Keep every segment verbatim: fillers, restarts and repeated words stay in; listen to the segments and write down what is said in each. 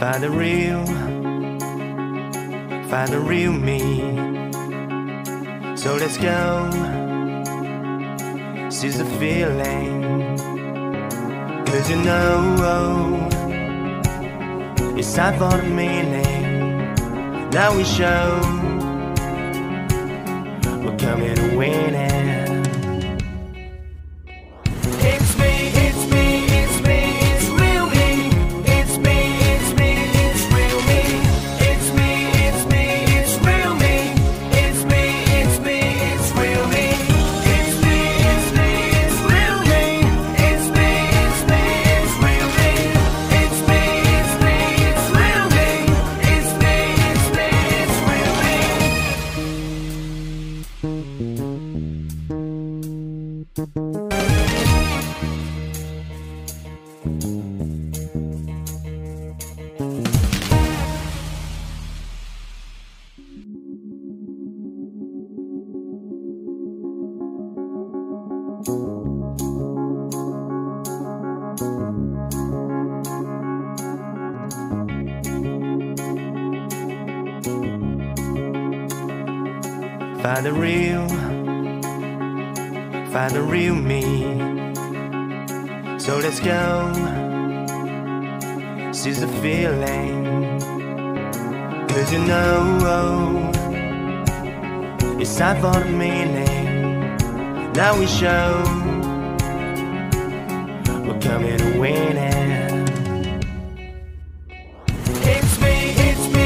Find the real, find the real me. So let's go, seize the feeling. Cause you know, it's time for the meaning. Now we show, we're coming to win it. It's me, it's me, it's me, it's real me. It's me, it's me, it's real me. It's me, it's me, it's real me. It's me, it's me, it's real me. It's me, it's me, it's real me. It's me, it's me, it's real me. It's me, it's me, it's real me. It's me, it's me, it's real me. Find the real, find the real me. So let's go, seize the feeling. Cause you know, it's time for the meaning. Now we show, we're coming to win it. It's me, it's me.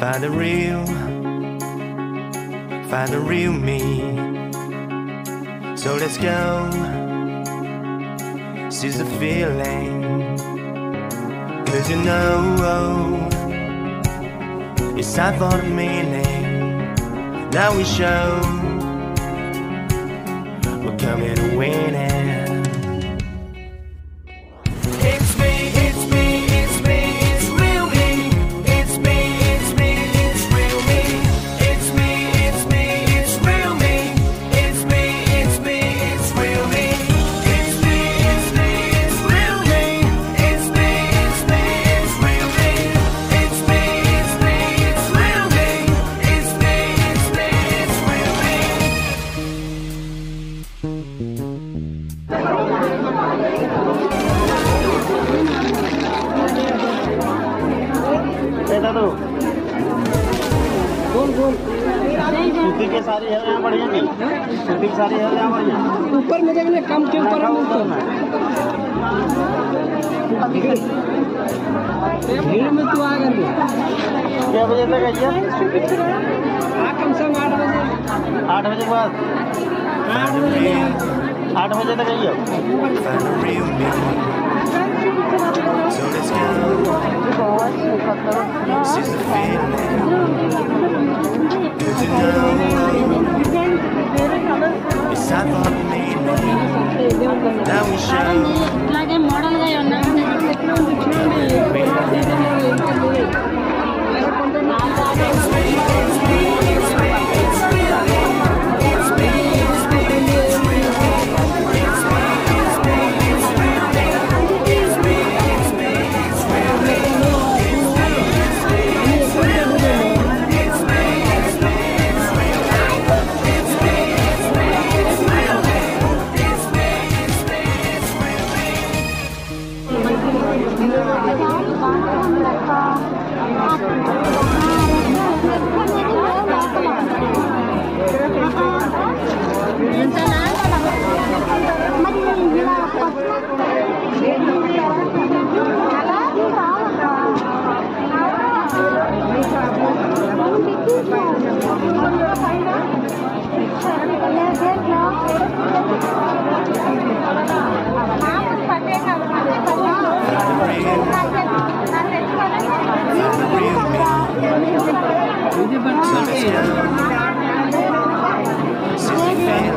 Find the real, find the real me. So let's go, seize the feeling. Cause you know, it's time for the meaning. Now we show, we're coming to win it. के सारी है बढ़िया नहीं सारी है बढ़िया ऊपर में देखने कम के ऊपर भीड़ में तू आ गई क्या बजे तक आई है कम से कम आठ बजे आठ बजे के बाद आठ बजे तक आई है It's not for me, now we show. Like a model, I am not Thousand